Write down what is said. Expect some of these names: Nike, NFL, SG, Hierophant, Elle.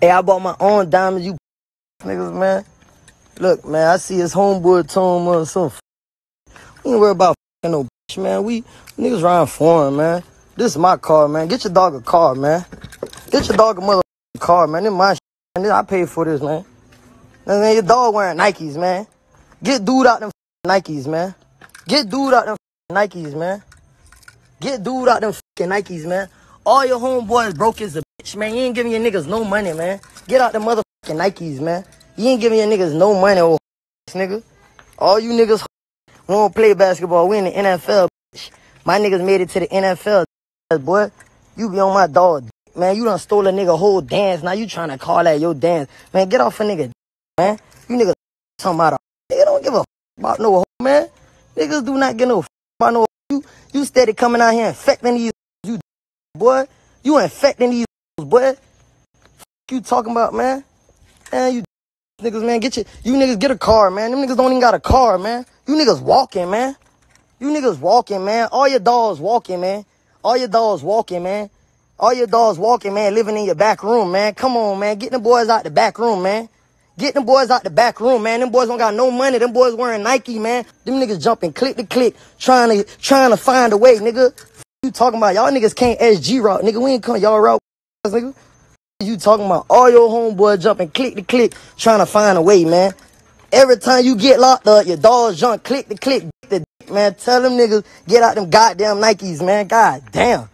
Hey, I bought my own diamonds, you niggas, man. Look, man, I see his homeboy Tom or some. We ain't worried about no bitch, man. We niggas riding foreign, man. This is my car, man. Get your dog a car, man. Get your dog a motherfucking car, man. This my shit, man. I paid for this, man. Man, your dog wearing Nikes, man. Get dude out them Nikes, man. Get dude out them Nikes, man. Get dude out them Nikes, man. All your homeboys broke as a bitch, man. You ain't giving your niggas no money, man. Get out the motherfucking Nikes, man. You ain't giving your niggas no money, old nigga. All you niggas won't play basketball. We in the NFL, bitch. My niggas made it to the NFL, boy. You be on my dog, man. You done stole a nigga whole dance. Now you trying to call that your dance. Man, get off a nigga, man. You niggas talking about a nigga don't give a about no hoe, man. Niggas do not give no about no hoe. You steady coming out here infecting these you boy. You infecting these boy. You talking about, man? Man, you niggas, man, get your, you niggas get a car, man. Them niggas don't even got a car, man. You niggas walking, man. You niggas walking, man. All your dogs walking, man. All your dogs walking, man. All your dogs walking, man, living in your back room, man. Come on, man. Get them boys out the back room, man. Get them boys out the back room, man. Them boys don't got no money. Them boys wearing Nike, man. Them niggas jumping click to click, trying to find a way, nigga. F you talking about? Y'all niggas can't SG route, nigga. We ain't come y'all route, nigga. You talking about all your homeboy jumping click to click, trying to find a way, man. Every time you get locked up, your dogs jump click to click, dick to dick, man. Tell them niggas, get out them goddamn Nikes, man. God damn.